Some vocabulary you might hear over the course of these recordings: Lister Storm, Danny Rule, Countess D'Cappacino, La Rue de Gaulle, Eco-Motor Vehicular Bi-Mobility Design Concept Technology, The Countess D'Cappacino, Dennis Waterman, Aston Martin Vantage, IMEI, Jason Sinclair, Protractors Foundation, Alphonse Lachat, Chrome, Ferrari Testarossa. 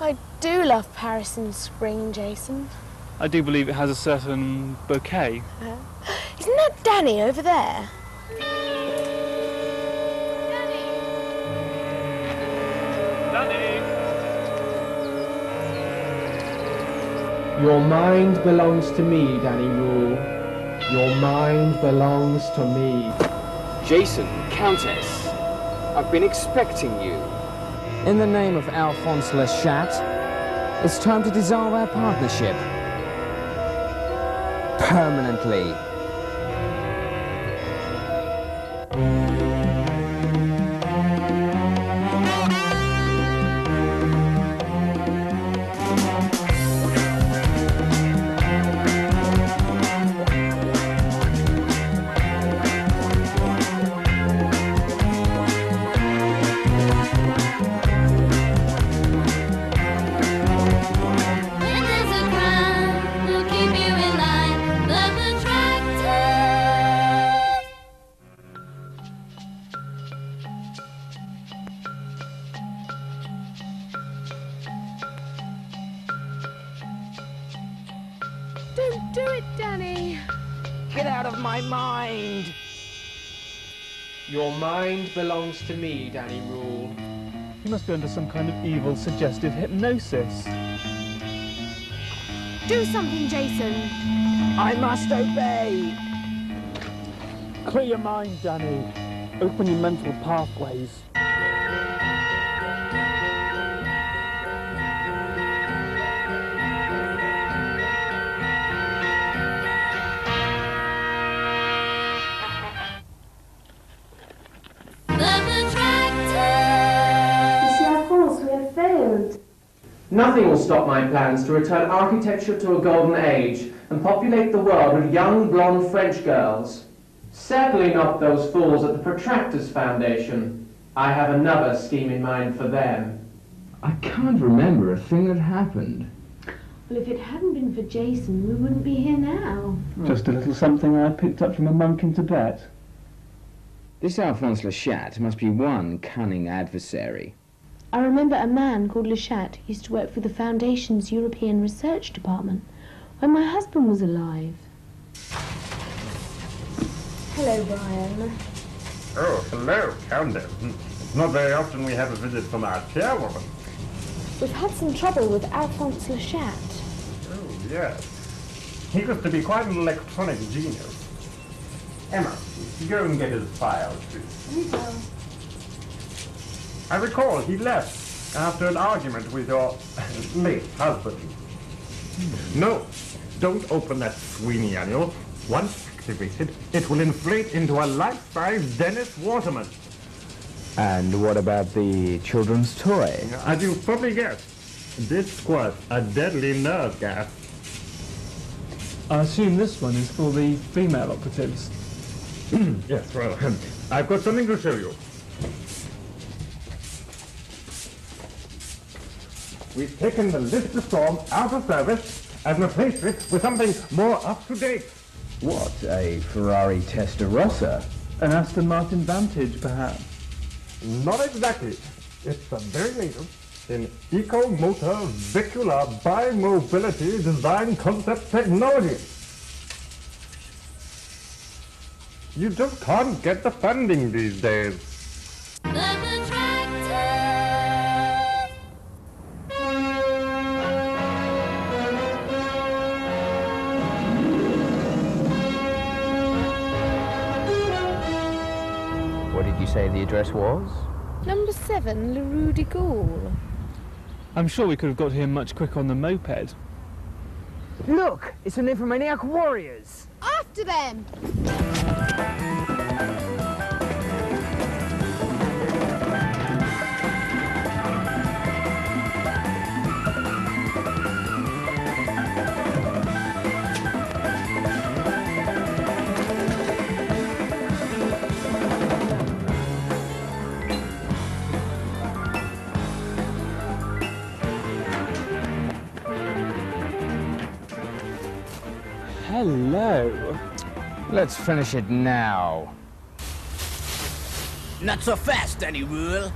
I do love Paris in spring, Jason. I do believe it has a certain bouquet. Isn't that Danny over there? Danny! Your mind belongs to me, Danny Rule. Your mind belongs to me. Jason, Countess, I've been expecting you. In the name of Alphonse Lachat, it's time to dissolve our partnership. Permanently. Don't do it, Danny! Get out of my mind! Your mind belongs to me, Danny Rule. You must be under some kind of evil, suggestive hypnosis. Do something, Jason! I must obey! Clear your mind, Danny. Open your mental pathways. Nothing will stop my plans to return architecture to a golden age and populate the world with young, blonde French girls. Certainly not those fools at the Protractors Foundation. I have another scheme in mind for them. I can't remember a thing that happened. Well, if it hadn't been for Jason, we wouldn't be here now. Just a little something I picked up from a monk in Tibet. This Alphonse Lachat must be one cunning adversary. I remember a man called Lachat used to work for the Foundation's European Research Department when my husband was alive. Hello, Brian. Oh, hello, Countess. It's not very often we have a visit from our chairwoman. We've had some trouble with Alphonse Lachat. Oh, yes. He used to be quite an electronic genius. Emma, go and get his files, please. Here you go. I recall he left after an argument with your late husband. No, don't open that Sweeney annual. Once activated, it will inflate into a life-size Dennis Waterman. And what about the children's toy? As you probably guessed, this squirts a deadly nerve gas. I assume this one is for the female operatives. Yes, well, I've got something to show you. We've taken the Lister Storm out of service and replaced it with something more up-to-date. What, a Ferrari Testarossa? An Aston Martin Vantage, perhaps? Not exactly. It's the very latest in Eco-Motor Vehicular Bi-Mobility Design Concept Technology. You just can't get the funding these days. Say the address was? Number 7, La Rue de Gaulle. I'm sure we could have got here much quicker on the moped. Look, it's an Infomaniac warriors. After them! Hello. Let's finish it now. Not so fast, Danny Rule.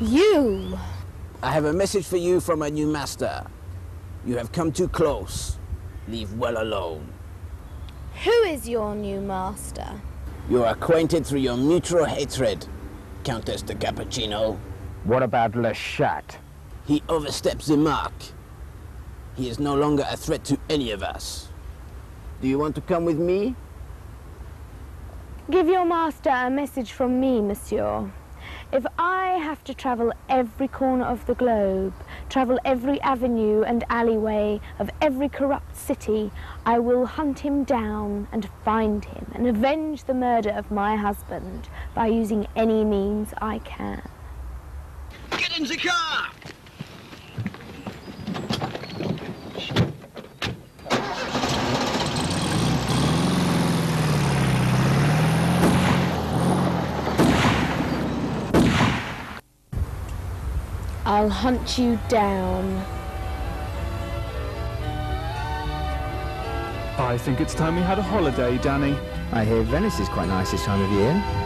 You! I have a message for you from a new master. You have come too close. Leave well alone. Who is your new master? You are acquainted through your mutual hatred, Countess D'Cappacino. What about Lachat? He oversteps the mark. He is no longer a threat to any of us. Do you want to come with me? Give your master a message from me, monsieur. If I have to travel every corner of the globe, travel every avenue and alleyway of every corrupt city, I will hunt him down and find him and avenge the murder of my husband by using any means I can. Get in the car! I'll hunt you down. I think it's time we had a holiday, Danny. I hear Venice is quite nice this time of year.